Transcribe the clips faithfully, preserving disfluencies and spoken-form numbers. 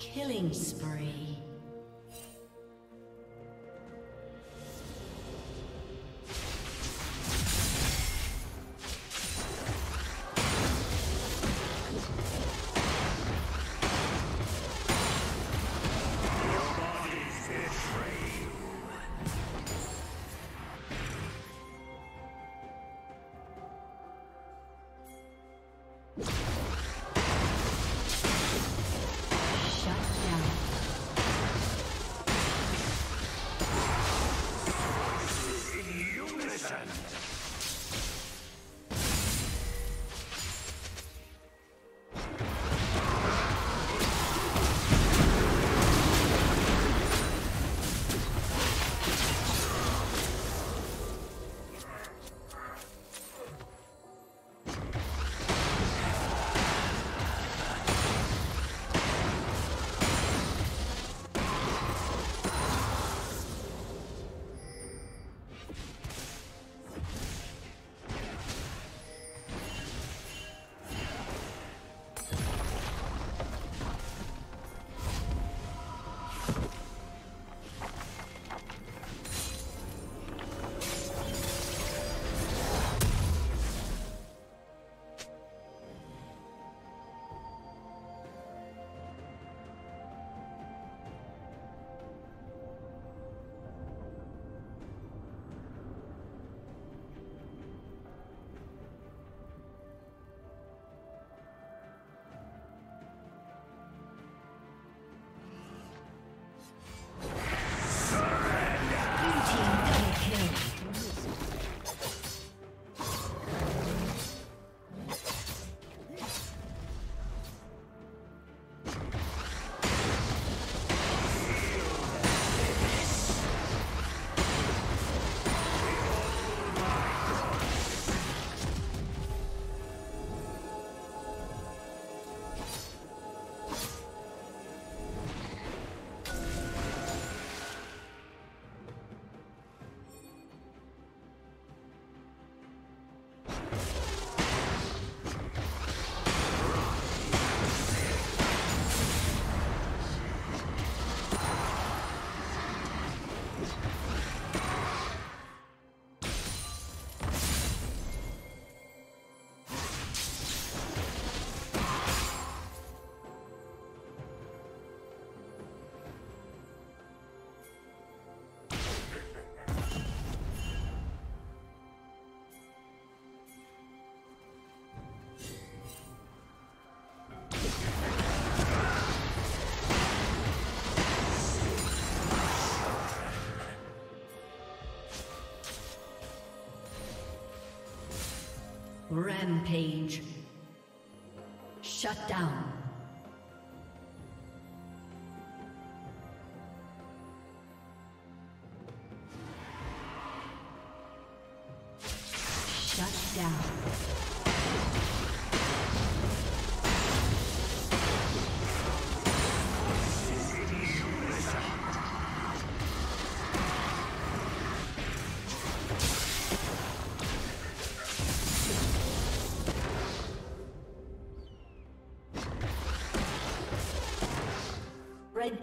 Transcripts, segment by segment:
Killing spree. Rampage. Shut down. Shut down. Red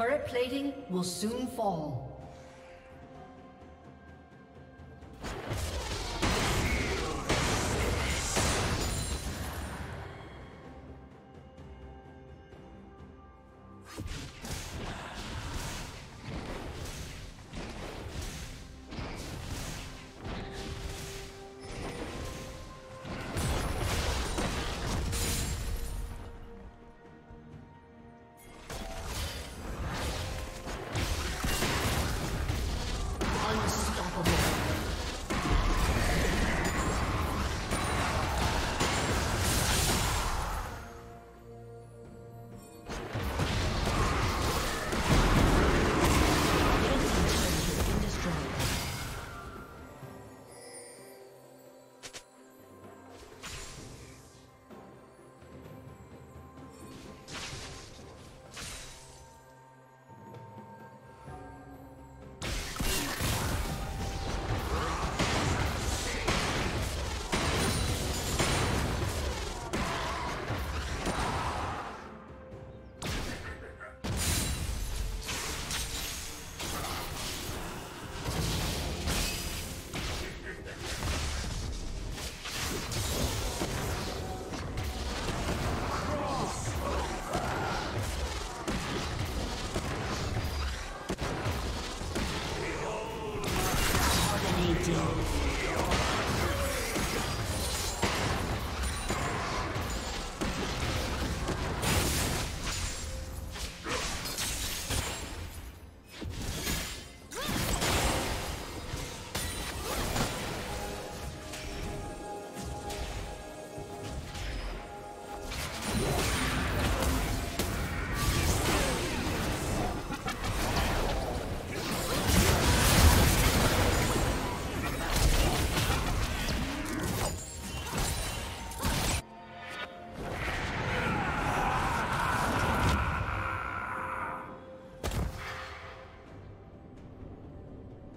Turret plating will soon fall.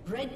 Red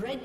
Red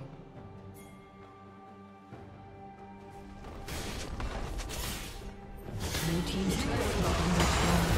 Blue team's turret has been destroyed.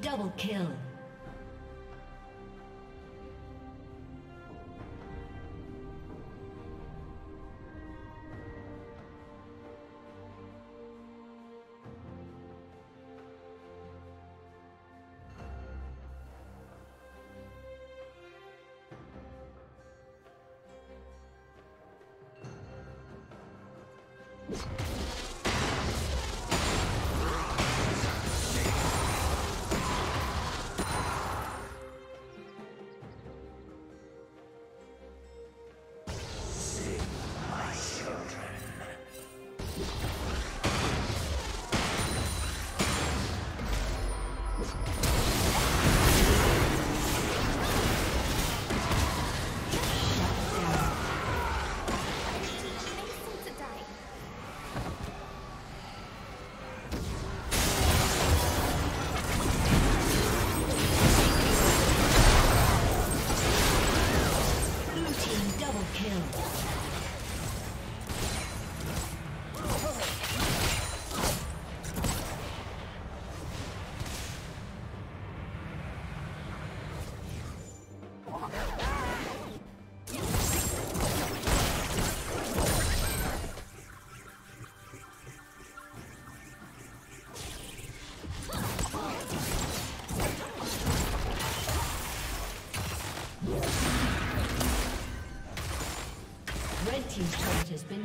Double kill. Team's turret has been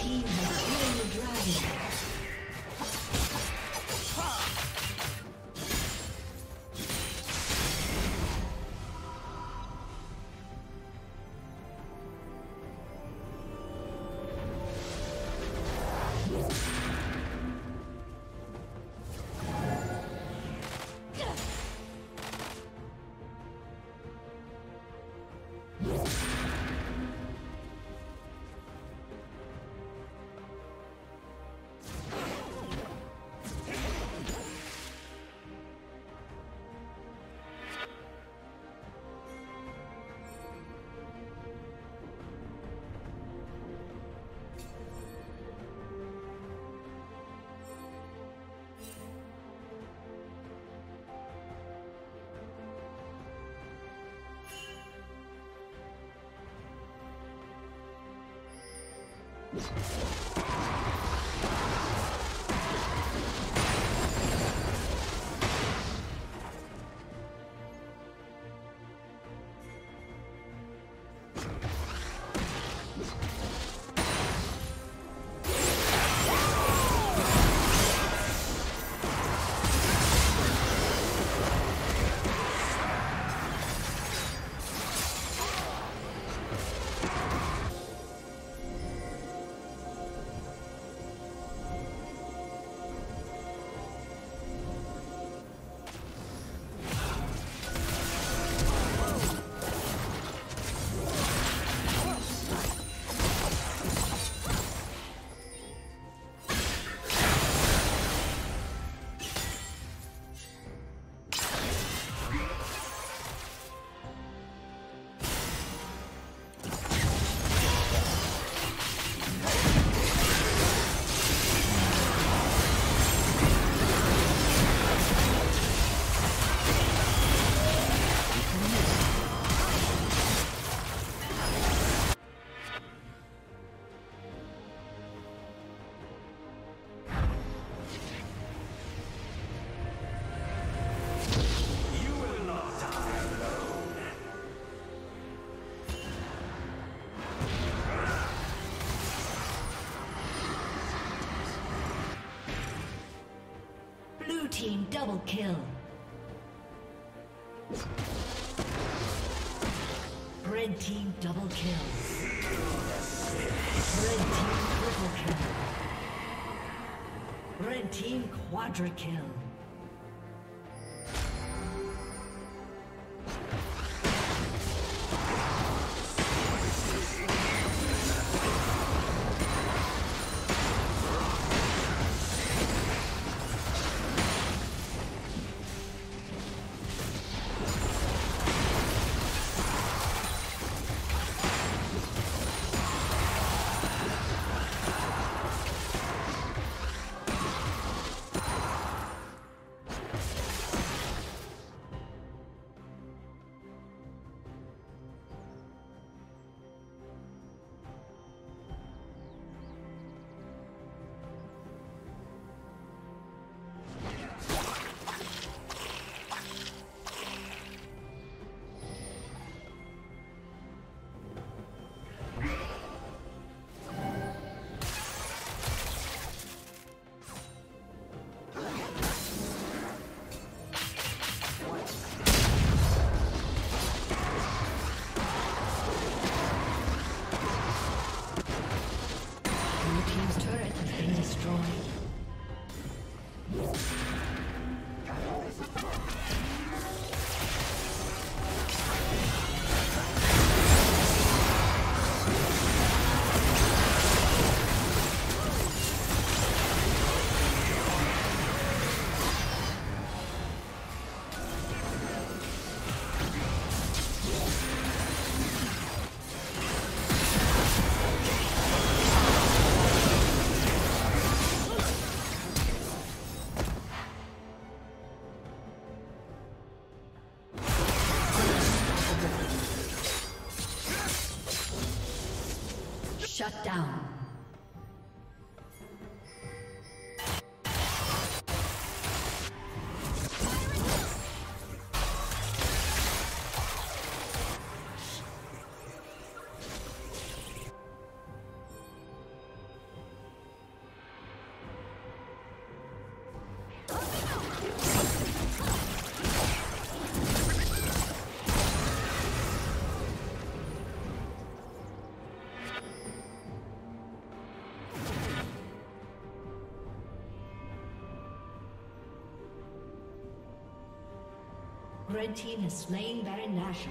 team has slain the dragon. Team double kill. Red team double kill. Red team triple kill. Red team quadra kill. Shut down. Red team has slain Baron Nashor.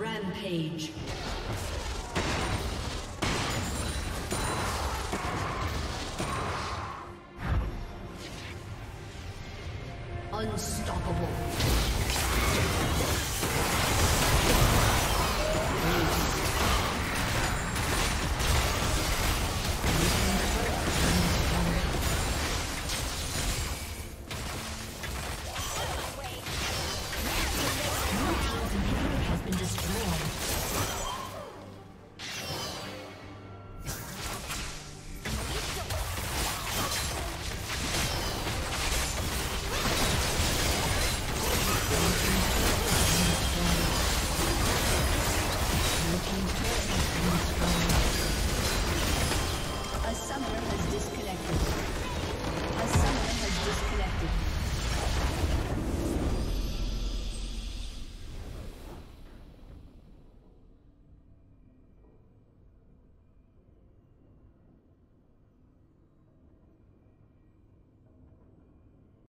Rampage. Unstoppable.